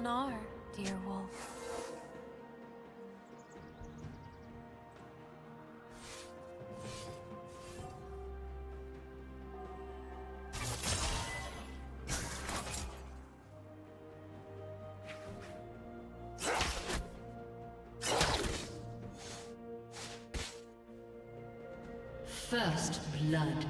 none are, dear wolf. First blood.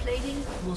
plating will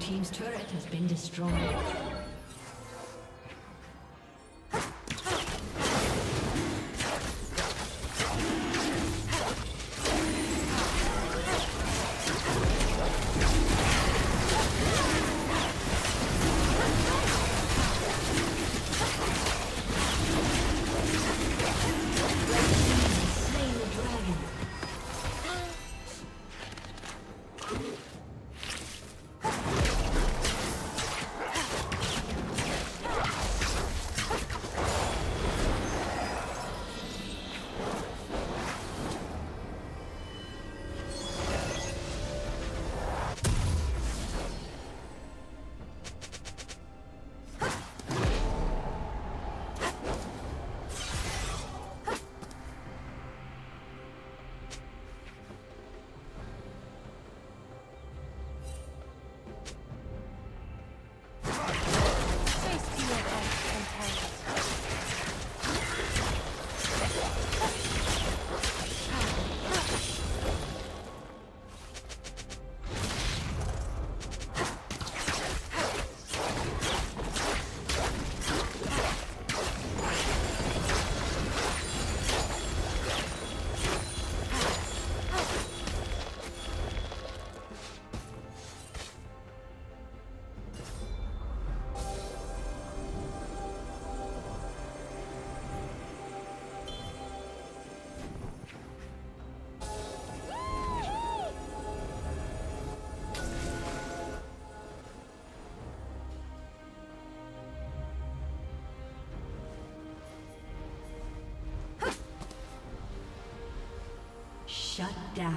Team's turret has been destroyed. Shut down.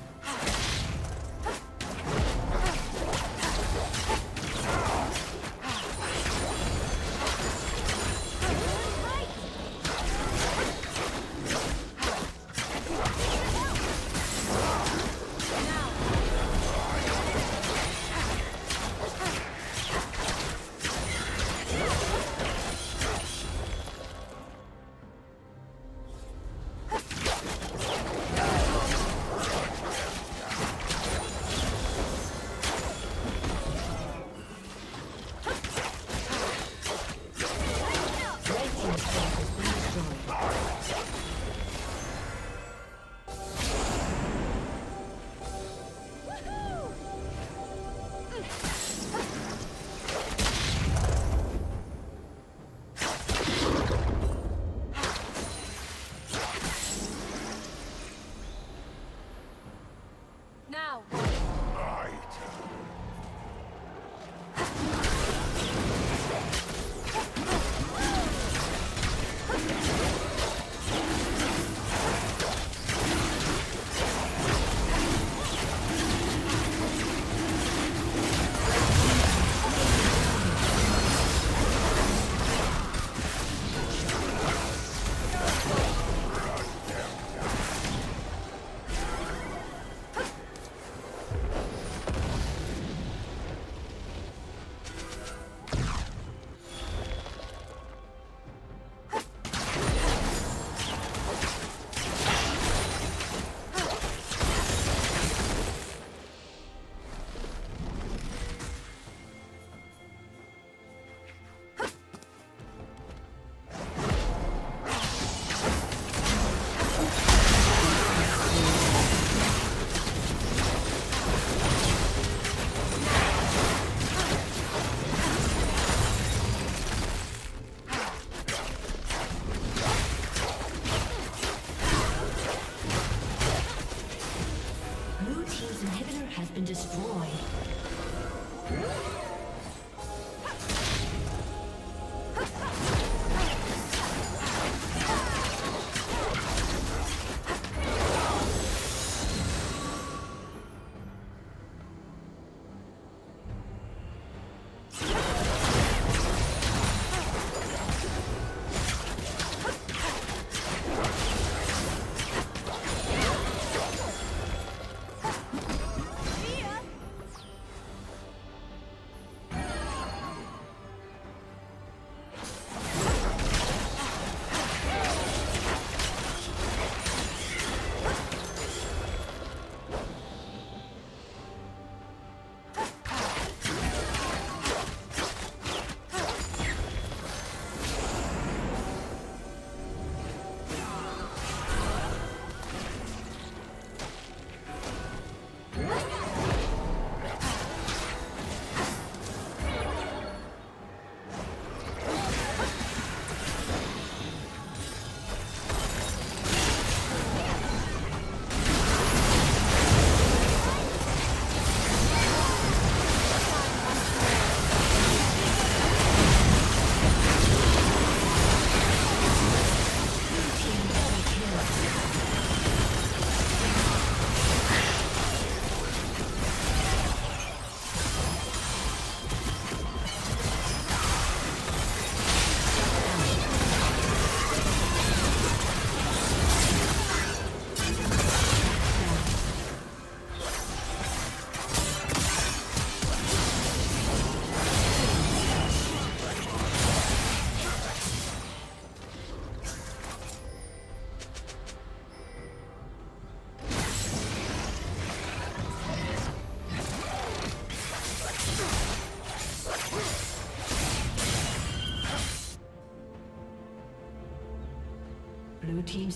Blue team's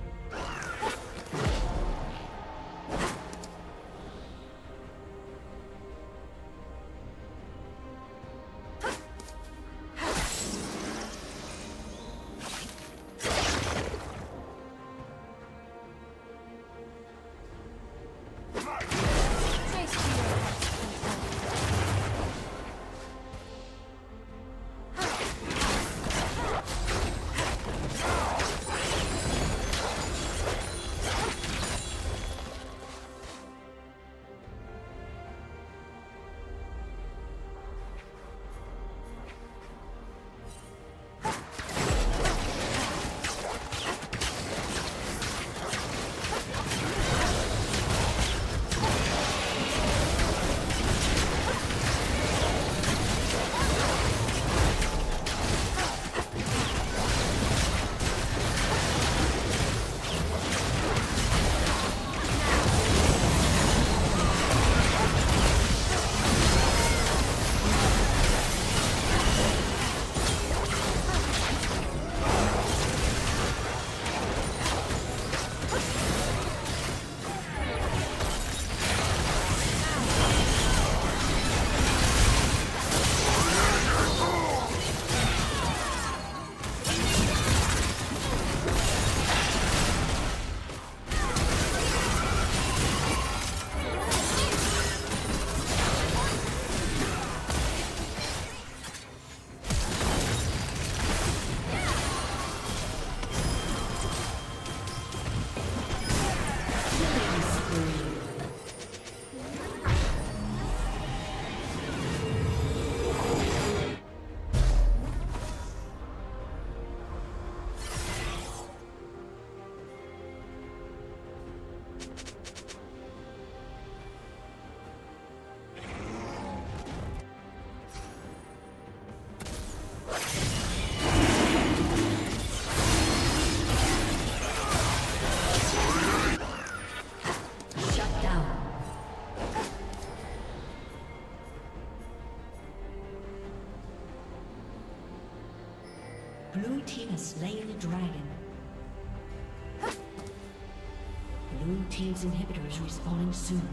Blue team has slain the dragon. Blue team's inhibitor is respawning soon.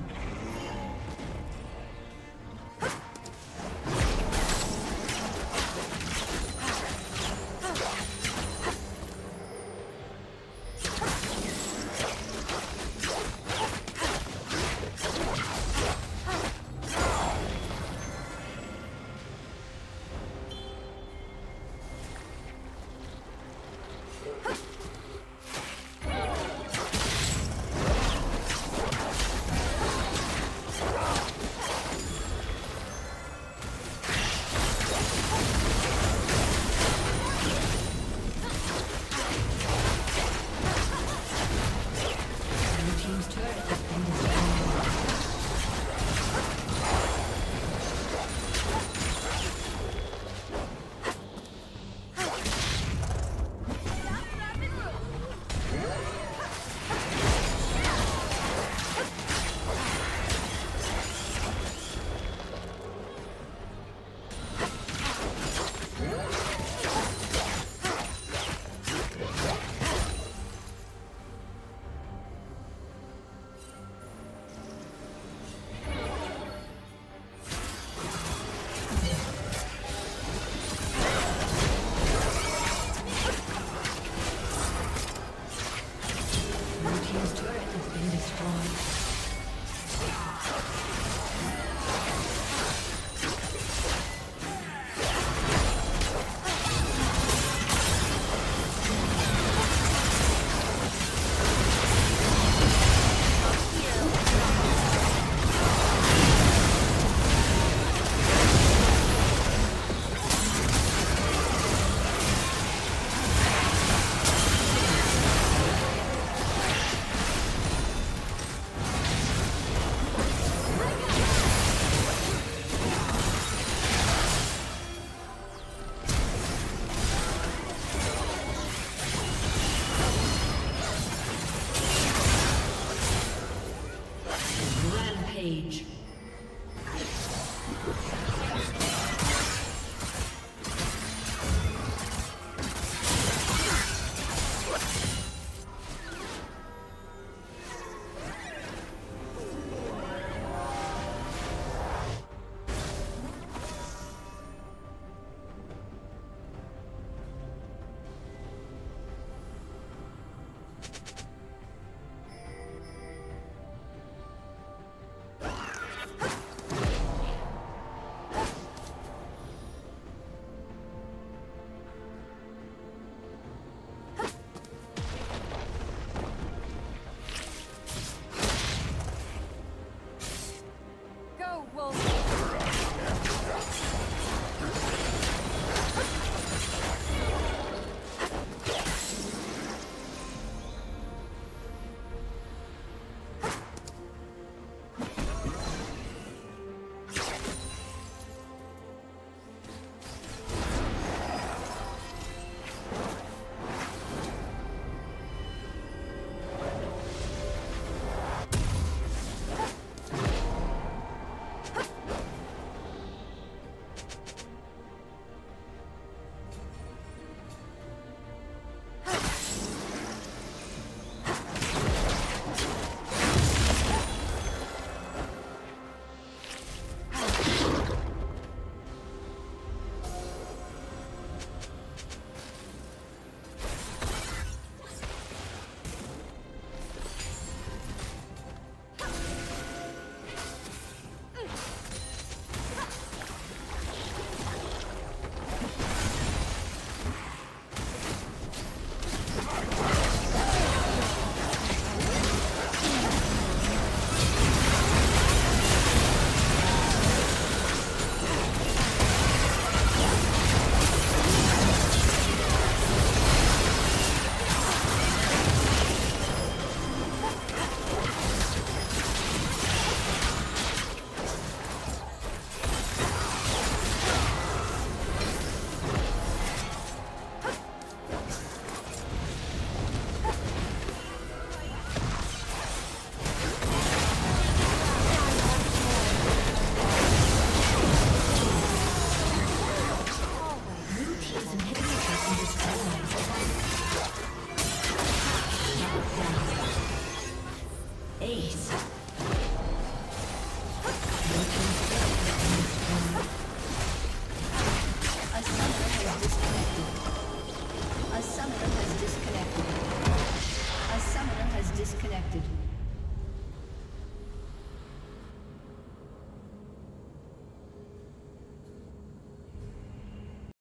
Ace.